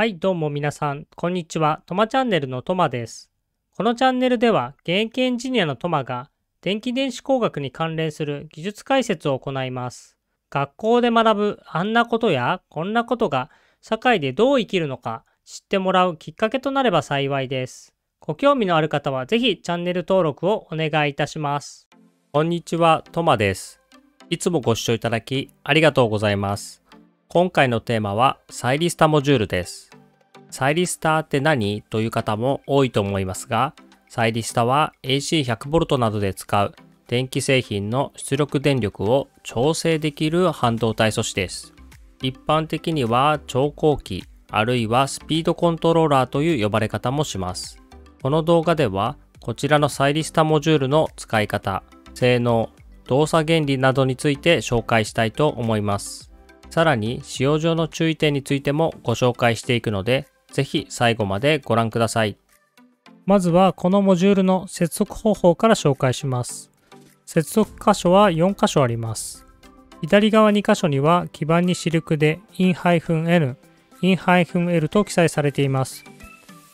はいどうも皆さん、こんにちは。トマチャンネルのトマです。このチャンネルでは現役エンジニアのトマが電気電子工学に関連する技術解説を行います。学校で学ぶあんなことやこんなことが社会でどう生きるのか知ってもらうきっかけとなれば幸いです。ご興味のある方はぜひチャンネル登録をお願いいたします。こんにちは、トマです。いつもご視聴いただきありがとうございます。今回のテーマはサイリスタモジュールです。サイリスタって何という方も多いと思いますが、サイリスタは AC100V などで使う電気製品の出力電力を調整できる半導体素子です。一般的には調光器あるいはスピードコントローラーという呼ばれ方もします。この動画ではこちらのサイリスタモジュールの使い方、性能、動作原理などについて紹介したいと思います。さらに使用上の注意点についてもご紹介していくので、ぜひ最後までご覧ください。まずはこのモジュールの接続方法から紹介します。接続箇所は4箇所あります。左側2箇所には基板にシルクで in-n、in-l と記載されています。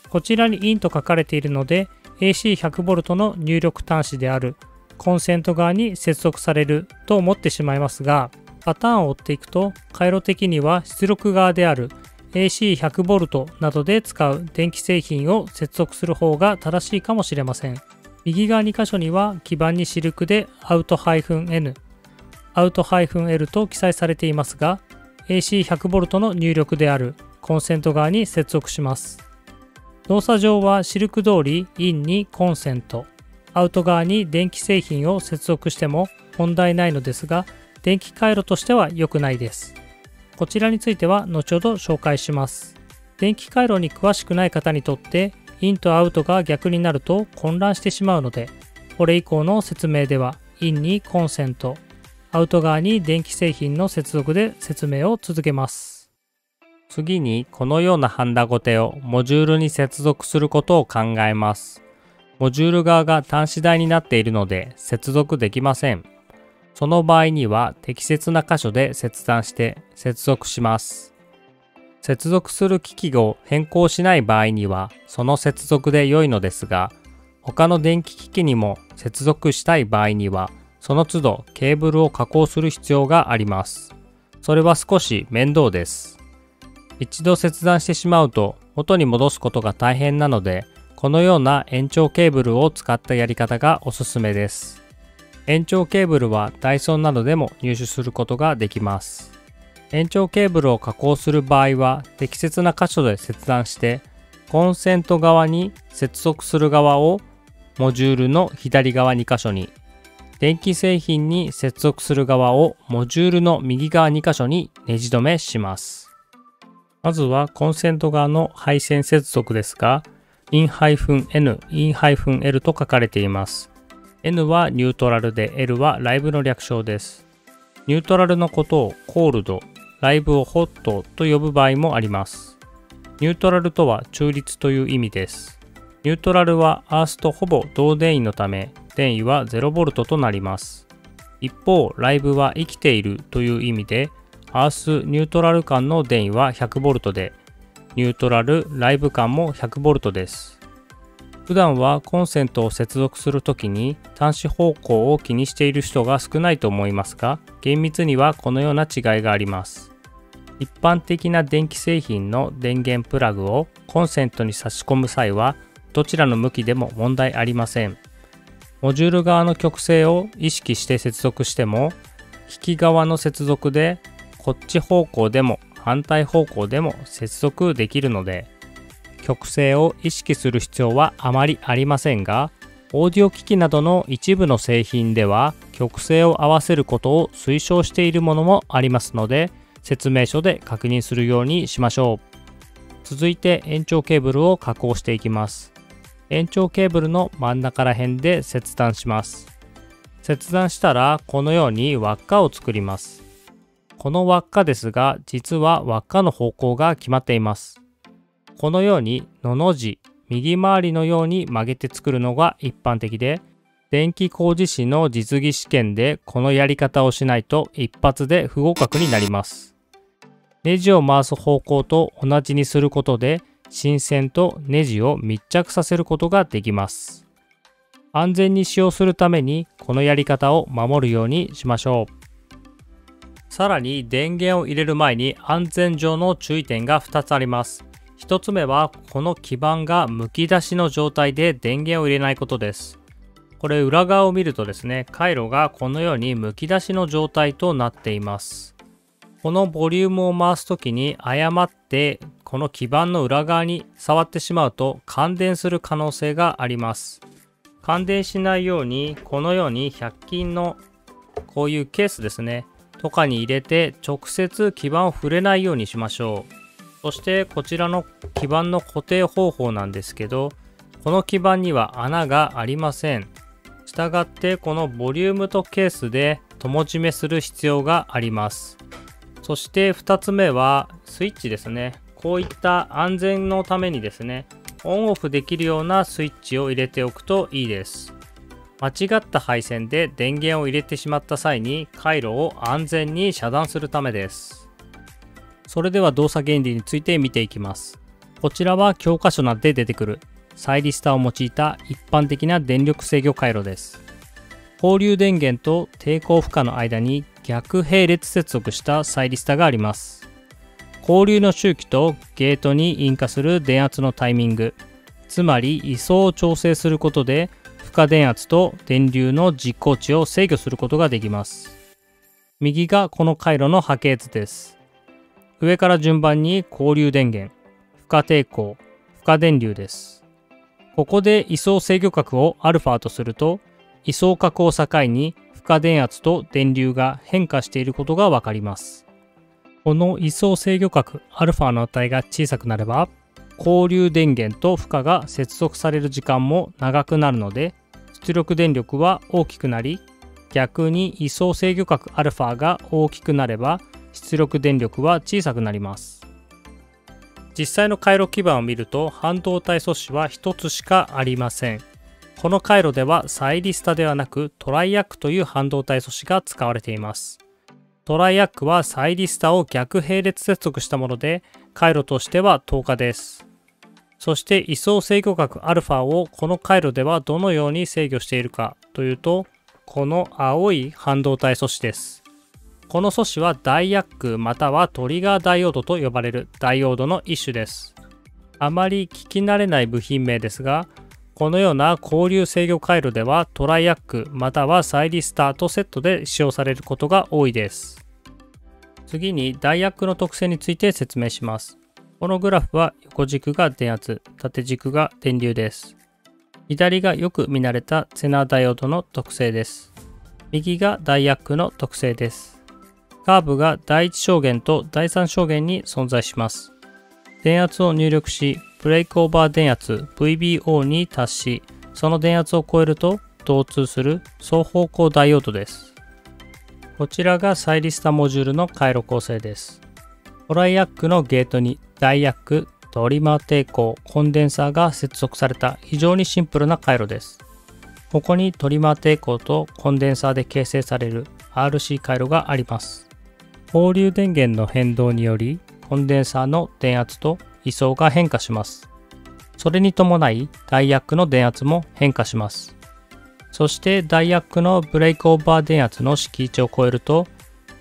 こちらに in と書かれているので AC100V の入力端子であるコンセント側に接続されると思ってしまいますが、パターンを追っていくと回路的には出力側であるAC100V などで使う電気製品を接続する方が正しいかもしれません。右側2箇所には基板にシルクで out-n、out-l と記載されていますが、AC100V の入力であるコンセント側に接続します。動作上はシルク通り in にコンセント、out 側に電気製品を接続しても問題ないのですが、電気回路としては良くないです。こちらについては後ほど紹介します。電気回路に詳しくない方にとって、in と out が逆になると混乱してしまうので、これ以降の説明では in にコンセント、out 側に電気製品の接続で説明を続けます。次にこのようなハンダゴテをモジュールに接続することを考えます。モジュール側が端子台になっているので接続できません。その場合には適切な箇所で切断して接続します。接続する機器を変更しない場合にはその接続で良いのですが、他の電気機器にも接続したい場合にはその都度ケーブルを加工する必要があります。それは少し面倒です。一度切断してしまうと元に戻すことが大変なので、このような延長ケーブルを使ったやり方がおすすめです。延長ケーブルはダイソンなどでも入手することができます。延長ケーブルを加工する場合は適切な箇所で切断してコンセント側に接続する側をモジュールの左側2箇所に、電気製品に接続する側をモジュールの右側2箇所にネジ止めします。まずはコンセント側の配線接続ですが、in-n、in-l と書かれています。N はニュートラルで L はライブの略称です。ニュートラルのことをコールド、ライブをホットと呼ぶ場合もあります。ニュートラルとは中立という意味です。ニュートラルはアースとほぼ同電位のため、電位は 0V となります。一方、ライブは生きているという意味で、アース・ニュートラル間の電位は 100V で、ニュートラル・ライブ間も 100V です。普段はコンセントを接続するときに端子方向を気にしている人が少ないと思いますが、厳密にはこのような違いがあります。一般的な電気製品の電源プラグをコンセントに差し込む際はどちらの向きでも問題ありません。モジュール側の極性を意識して接続しても、機器側の接続でこっち方向でも反対方向でも接続できるので、極性を意識する必要はあまりありませんが、オーディオ機器などの一部の製品では極性を合わせることを推奨しているものもありますので、説明書で確認するようにしましょう。続いて延長ケーブルを加工していきます。延長ケーブルの真ん中ら辺で切断します。切断したらこのように輪っかを作ります。この輪っかですが、実は輪っかの方向が決まっています。このようにのの字、右回りのように曲げて作るのが一般的で、電気工事士の実技試験でこのやり方をしないと一発で不合格になります。ネジを回す方向と同じにすることで新鮮とネジを密着させることができます。安全に使用するためにこのやり方を守るようにしましょう。さらに電源を入れる前に安全上の注意点が2つあります。1つ目はこの基板がむき出しの状態で電源を入れないことです。これ裏側を見るとですね、回路がこのようにむき出しの状態となっています。このボリュームを回すときに誤ってこの基板の裏側に触ってしまうと感電する可能性があります。感電しないようにこのように100均のこういうケースですねとかに入れて直接基板を触れないようにしましょう。そしてこちらの基板の固定方法なんですけど、この基板には穴がありません。したがってこのボリュームとケースで共締めする必要があります。そして2つ目はスイッチですね。こういった安全のためにですね、オンオフできるようなスイッチを入れておくといいです。間違った配線で電源を入れてしまった際に回路を安全に遮断するためです。それでは動作原理について見ていきます。こちらは教科書などで出てくるサイリスタを用いた一般的な電力制御回路です。交流電源と抵抗負荷の間に逆並列接続したサイリスタがあります。交流の周期とゲートに引火する電圧のタイミング、つまり位相を調整することで負荷電圧と電流の実行値を制御することができます。右がこの回路の波形図です。上から順番に交流電源、負荷抵抗、負荷電流です。ここで位相制御角を α とすると、位相角を境に負荷電圧と電流が変化していることがわかります。この位相制御角 α の値が小さくなれば交流電源と負荷が接続される時間も長くなるので出力電力は大きくなり、逆に位相制御角 α が大きくなれば出力電力は小さくなります。実際の回路基板を見ると半導体素子は1つしかありません。この回路ではサイリスタではなくトライアックという半導体素子が使われています。トライアックはサイリスタを逆並列接続したもので回路としては等価です。そして位相制御角 α をこの回路ではどのように制御しているかというと、この青い半導体素子です。この素子はダイヤックまたはトリガーダイオードと呼ばれるダイオードの一種です。あまり聞き慣れない部品名ですが、このような交流制御回路ではトライアックまたはサイリスタとセットで使用されることが多いです。次にダイヤックの特性について説明します。このグラフは横軸が電圧、縦軸が電流です。左がよく見慣れたゼナーダイオードの特性です。右がダイヤックの特性です。カーブが第1象限と第3象限に存在します。電圧を入力しブレイクオーバー電圧 VBO に達し、その電圧を超えると導通する双方向ダイオードです。こちらがサイリスタモジュールの回路構成です。トライアックのゲートにダイヤック、トリマー抵抗、コンデンサーが接続された非常にシンプルな回路です。ここにトリマー抵抗とコンデンサーで形成される RC 回路があります。交流電源の変動によりコンデンサーの電圧と位相が変化します。それに伴いダイヤックの電圧も変化します。そしてダイヤックのブレイクオーバー電圧の敷地を超えると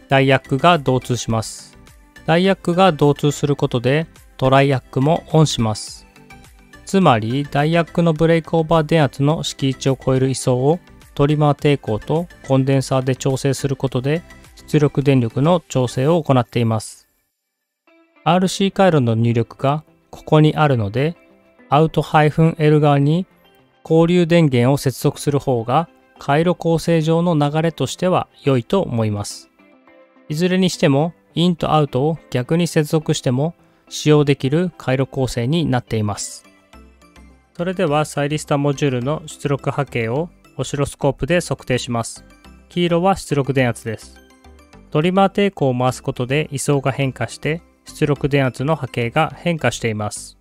ダイヤックが導通します。ダイヤックが導通することでトライアックもオンします。つまりダイヤックのブレイクオーバー電圧の敷地を超える位相をトリマー抵抗とコンデンサーで調整することで出力電力の調整を行っています。 RC 回路の入力がここにあるので、アウト -L 側に交流電源を接続する方が回路構成上の流れとしては良いと思います。いずれにしてもインとアウトを逆に接続しても使用できる回路構成になっています。それではサイリスタモジュールの出力波形をオシロスコープで測定します。黄色は出力電圧です。トリマー抵抗を回すことで位相が変化して出力電圧の波形が変化しています。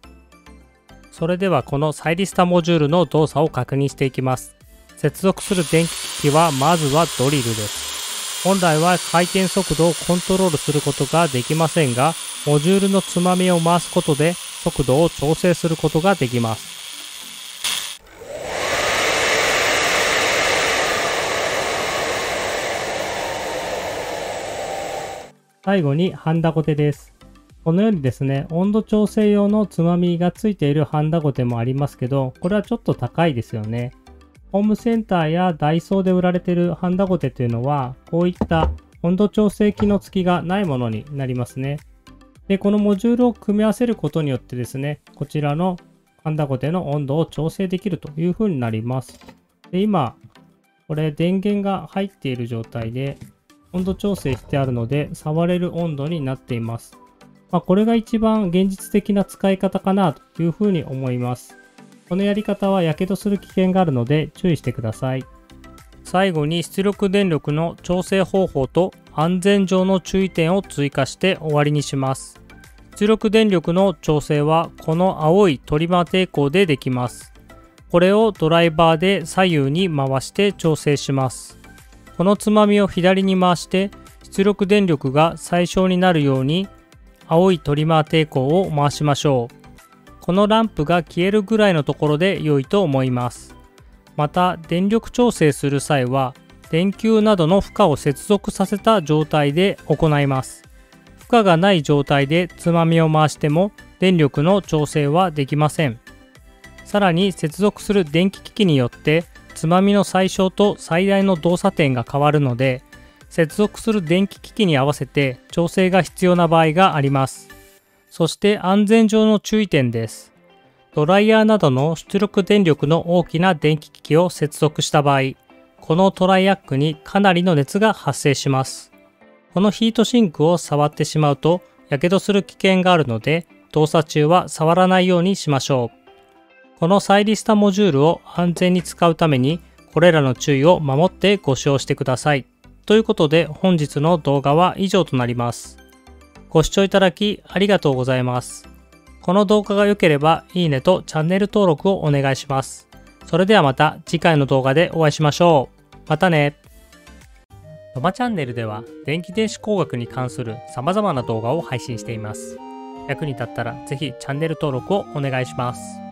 それではこのサイリスタモジュールの動作を確認していきます。接続する電気機器はまずはドリルです。本来は回転速度をコントロールすることができませんが、モジュールのつまみを回すことで速度を調整することができます。最後にハンダゴテです。このようにですね、温度調整用のつまみがついているハンダゴテもありますけど、これはちょっと高いですよね。ホームセンターやダイソーで売られているハンダゴテというのは、こういった温度調整機能付きがないものになりますね。で、このモジュールを組み合わせることによってですね、こちらのハンダゴテの温度を調整できるというふうになります。で、今、これ電源が入っている状態で、温度調整してあるので触れる温度になっています。これが一番現実的な使い方かなというふうに思います。このやり方は火傷する危険があるので注意してください。最後に出力電力の調整方法と安全上の注意点を追加して終わりにします。出力電力の調整はこの青いトリマー抵抗でできます。これをドライバーで左右に回して調整します。このつまみを左に回して出力電力が最小になるように青いトリマー抵抗を回しましょう。このランプが消えるぐらいのところで良いと思います。また電力調整する際は電球などの負荷を接続させた状態で行います。負荷がない状態でつまみを回しても電力の調整はできません。さらに接続する電気機器によってつまみの最小と最大の動作点が変わるので、接続する電気機器に合わせて調整が必要な場合があります。そして安全上の注意点です。ドライヤーなどの出力電力の大きな電気機器を接続した場合、このトライアックにかなりの熱が発生します。このヒートシンクを触ってしまうと火傷する危険があるので、動作中は触らないようにしましょう。この再利したモジュールを安全に使うために、これらの注意を守ってご使用してください。ということで本日の動画は以上となります。ご視聴いただきありがとうございます。この動画が良ければいいねとチャンネル登録をお願いします。それではまた次回の動画でお会いしましょう。またね。とまチャンネルでは電気電子工学に関する様々な動画を配信しています。役に立ったらぜひチャンネル登録をお願いします。